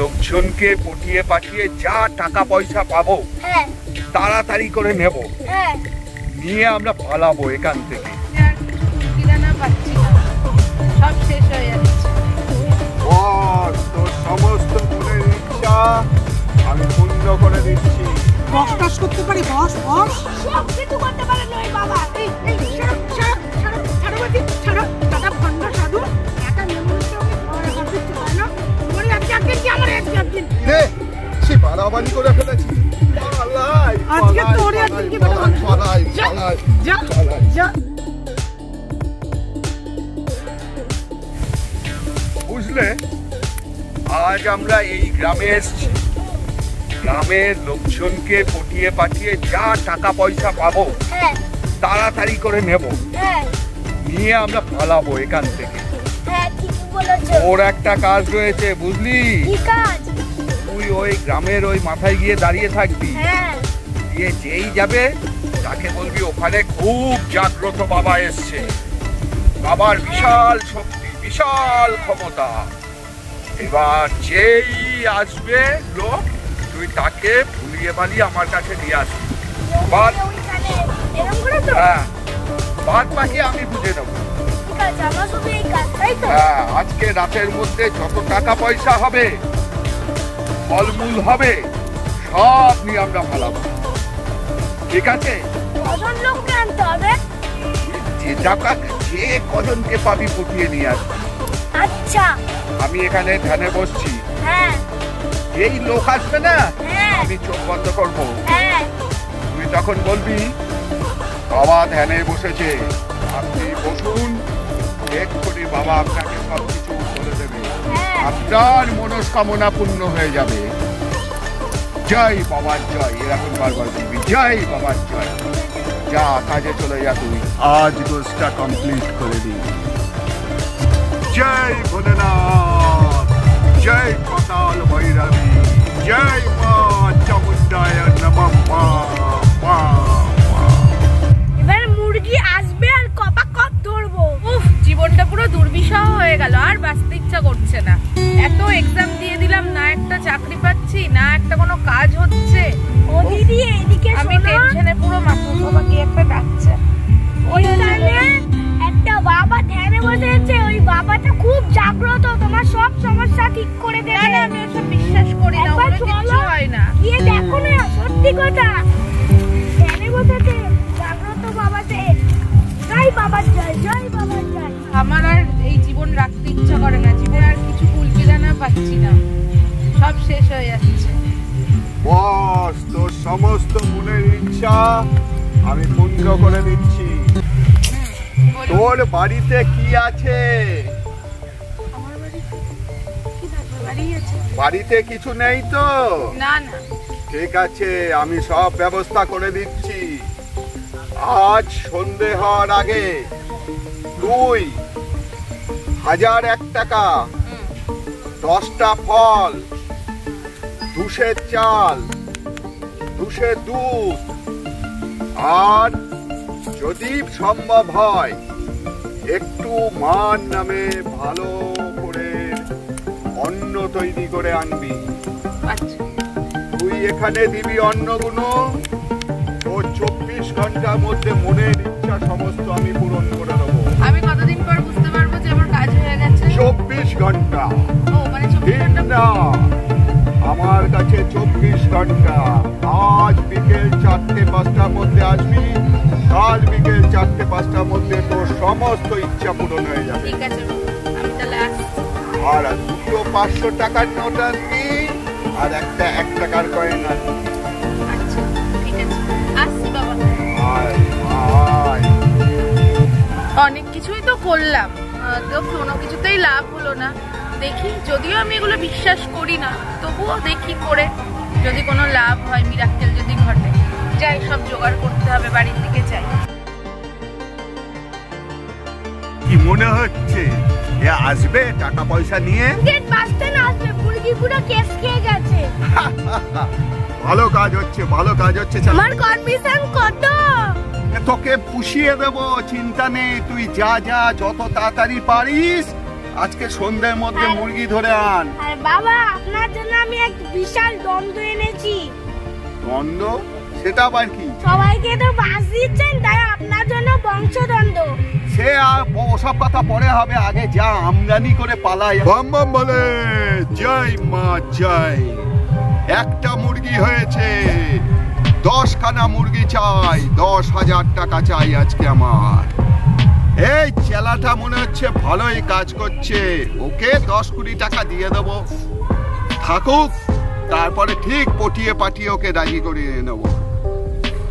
লোকজনকে পটিয়ে পাঠিয়ে যা টাকা পয়সা পাবো তাড়াতাড়ি করে নেব, নিয়ে আমরা পালাবো এখান থেকে। সমস্ত মনের ইচ্ছা আমি পূর্ণ করে দিচ্ছি। বক্তাস করতে পারি বস, বস সব কিছু করতে পারে নয় বাবা। এই এই সব সব ছাড়বতি ছাড়ো দাদা ভন্ড সাধু এটা মেমোর সঙ্গে ধরে করতে পারে না। মনে রাখতে একদিন কি আমার একদিন রে সে বাড়াবাড়ি করে ফেলেছি। আল্লাহ আজকে তোরে একদিন কি বড় পালাই পালাই যা যা। বুঝলে আজ আমরা এই গ্রামে এসেছি, গ্রামের লোকজনকে পটিয়ে পাঠিয়ে যা টাকা পয়সা পাবো তাড়াতাড়ি করে নেব, নিয়ে আমরা পালাবো এখান থেকে। ওর একটা কাজ রয়েছে বুঝলি, তুই ওই গ্রামের ওই মাথায় গিয়ে দাঁড়িয়ে থাকবি, গিয়ে যেই যাবে তাকে বলবি ওখানে খুব জাগ্রত বাবা এসছে, বাবার বিশাল শক্তি বিশাল ক্ষমতা, এবার যেই আসবে লোক তুই তাকে ভুলিয়ে পালিয়ে আমার কাছে নিয়ে আসবি, বাদ বাকি আমি বুঝে নেব। হ্যাঁ আজকে রাতের মধ্যে যত টাকা পয়সা হবে ফলমূল হবে সব নিয়ে আমরা ভালাবো, ঠিক আছে? যে টাকা যে কজনকে পাবি পটিয়ে নিয়ে আসবি। আচ্ছা আমি এখানে ধ্যানে বসছি, এই লোক আসবে না আমি চোখ বন্ধ করবো, তুই তখন বলবি বাবা ধ্যানে বসেছে আপনি বসুন, এক্ষুনি বাবা আপনাকে সবকিছু বলে দেবে, আপনার মনস্কামনা পূর্ণ হয়ে যাবে, জয় বাবার জয়, এরকম বারবার বলবি জয় বাবার জয়। যা কাজে চলে যা, তুই আজ গোষ্ঠটা কমপ্লিট করে দিই। জয় ভোলেনাথ, জয় পাতাল ভৈরবী, জয় মা চামুণ্ডায় নমঃ। এবার মুরগি আসবে আর কপাকপ ধরবো। উফ জীবনটা পুরো দুর্বিষহ হয়ে গেল, আর বাঁচতে ইচ্ছা করছে না। এত এক্সাম দিয়ে দিলাম, না একটা চাকরি পাচ্ছি না একটা কোনো কাজ হচ্ছে। ও দিদি এদিকে আমি টেনশনে পুরো মাথা ঘামা গিয়ে একটা ডাকছে। বাবা ধ্যানে বসেছে, ওই বাবাটা খুব জাগ্রত, তোমার সব সমস্যা ঠিক করে দেবে। না আমি ওসব বিশ্বাস করি না, ওটা কিছু হয় না, গিয়ে দেখো না, সত্যি কথা। ধ্যানে বসেছে জাগ্রত বাবাতে, জয় বাবা জয়, জয় বাবা জয়। আমার আর এই জীবন রাখতে ইচ্ছা করে না, জীবন আর কিছু কুলকিরানা পাচ্ছি না, সব শেষ হয়ে যাচ্ছে। বস তোর সমস্ত মনের ইচ্ছা আমি পূর্ণ করে দিচ্ছি। তোর বাড়িতে কি আছে? বাড়িতে কিছু নেই তো? না না ঠিক আছে, আমি সব ব্যবস্থা করে দিচ্ছি। আজ সন্ধে হওয়ার আগে তুই 1001 টাকা, 10টা ফল, 200 চাল, 200 দুধ, আর যদি সম্ভব হয় একটু মান নামে ভালো করে অন্ন তৈরি করে আনবি। তুই এখানে দিবি অন্নগুলো, তোর 24 ঘন্টার মধ্যে মনের ইচ্ছা সমস্ত আমি পূরণ করে দেবো। আমি কতদিন পর বুঝতে পারবো যে আমার কাজ হয়ে গেছে? 24 ঘন্টা, দিন না, আমার কাছে 24 ঘন্টা। আজ বিকেল 4-5টার মধ্যে আসবি, কাল বিকেল 4-5টার মধ্যে তোর সমস্ত ইচ্ছা পূরণ হয়ে যাবে। আর 2টো 500 টাকার নোট আনবি, আর একটা 1 টাকার কয়েন আনবি। অনেক কিছুই তো করলাম, তো কোনো কিছুতেই লাভ হলো না। দেখি, যদিও আমি এগুলো বিশ্বাস করি না, তবুও দেখি করে যদি কোনো লাভ হয়, মিরাক্কেল যদি ঘটে। যাই সব জোগাড় করতে হবে, বাড়ির দিকে যাই। কি মনে হচ্ছে এ আসবে টাকা পয়সা নিয়ে? বাঁচতে না আসবে, মুরগি পুরো কেস খেয়ে গেছে। ভালো কাজ হচ্ছে, ভালো কাজ হচ্ছে। আমার কনভিশন কত, তোকে পুষিয়ে দেবো, চিন্তা নেই। তুই যা যা যত তাড়াতাড়ি পারিস আজকে সন্ধ্যার মধ্যে মুরগি ধরে আন। আর বাবা, আপনার জন্য আমি এক বিশাল দন্ড এনেছি। দন্ড? সেটা আবার কি? সবাইকে তো বাস দিচ্ছেন, তাই আপনার জন্য বংশদন্ড। সে আর ওসব কথা পরে হবে, আগে যা আমদানি করে পালাই। বাম বাম বলে জয় মা জয়। একটা মুরগি হয়েছে, 10 খানা মুরগি চাই, 10,000 টাকা চাই আজকে আমার। এই চেলাটা মনে হচ্ছে ভালোই কাজ করছে, ওকে 10-20 টাকা দিয়ে দেবো, থাকুক, তারপরে ঠিক পটিয়ে পাঠিয়ে ওকে রাজি করিয়ে নেব।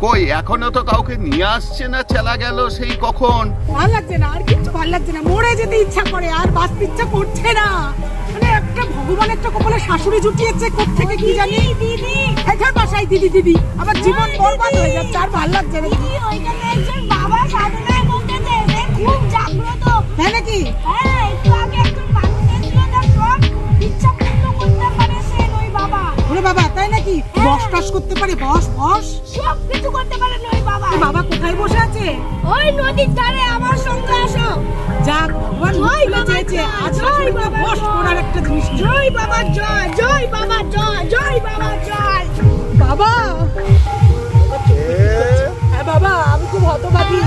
কই এখনো তো কাউকে নিয়ে আসছে না, চেলা গেল সেই কখন। ভালো লাগছে না, আর কিছু ভালো লাগছে না, মরে যেতে ইচ্ছা করে, আর বাঁচতে ইচ্ছা করছে না। মানে একটা ভগবান একটা কপালে শাশুড়ি জুটিয়েছে কোথা থেকে কি জানি। দিদি এখানে বাসায়, দিদি দিদি আমার জীবন বরবাদ হয়ে যাচ্ছে, আর ভালো লাগছে না। দিদি ওইখানে একজন বাবা সাধনায় বলতেছে, সে খুব জাগ্রত। হ্যাঁ নাকি? হ্যাঁ, একটু আগে একজন মানুষ এসেছিল, তার সব ইচ্ছা পূর্ণ করতে পারে সে, ওই বাবা। ওরে বাবা, তাই নাকি? বস টাস করতে পারে, বস বস সব কিছু করতে পারে ওই বাবা। বাবা কোথায় বসে আছে? ওই নদীর ধারে। আমার সঙ্গে আসো। যাক ভগবান বলে চেয়েছে, আজ রাতে বস করার একটা জিনিস। জয় বাবা জয়, জয় বাবা জয়, জয় বাবা জয়। বাবা বাবা, আমি খুব হতবাদী,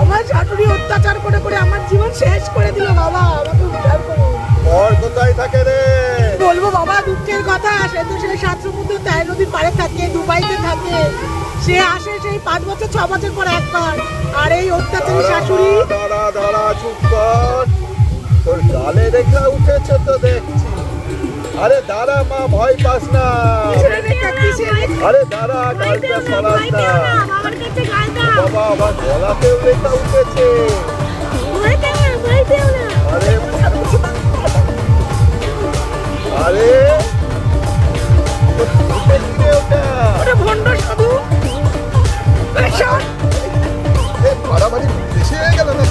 আমার শাশুড়ি অত্যাচার করে করে আমার জীবন শেষ করে দিল। বাবা আমাকে উদ্ধার করো। ওর কোথায় থাকে রে? বলবো বাবা দুঃখের কথা, সে তো সেই শাশুড়ি তাই নদীর পাড়ে থাকে, দুবাইতে থাকে, সে আসে সেই 5 বছর 6 বছর পর একবার। আর এই অত্যাচারী শাশুড়ি। দাঁড়া দাঁড়া, চুপ কর, তোর গালে রেখা উঠেছে তো দেখছি। আরে দাঁড়া মা, ভয় পাস না। আরে দাঁড়া, গালটা সরাস না। বাবা আমার গলাতেও রেখা উঠেছে। আরে আরে ভণ্ড সাধু বাড়াবাড়ি বেশি হয়ে গেল না?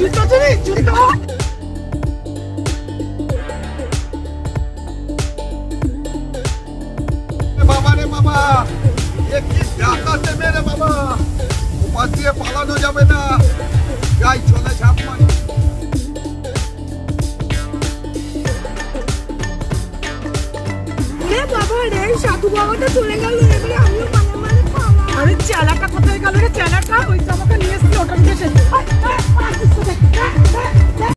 জুতো চুরি, জুতো। বাবা রে বাবা, এ কি ডাকাতে মেরে বাবা, উপাস দিয়ে পালানো যাবে না, যাই চলে ঝাঁপ মারি। সাধু বাবাটা চলে গেল, এবারে আমিও মারা মারা পালাম। আরে চালাটা কোথায় গেল রে? চালাটা ওই জামাটা নিয়ে এসে ওটা নিয়ে এসে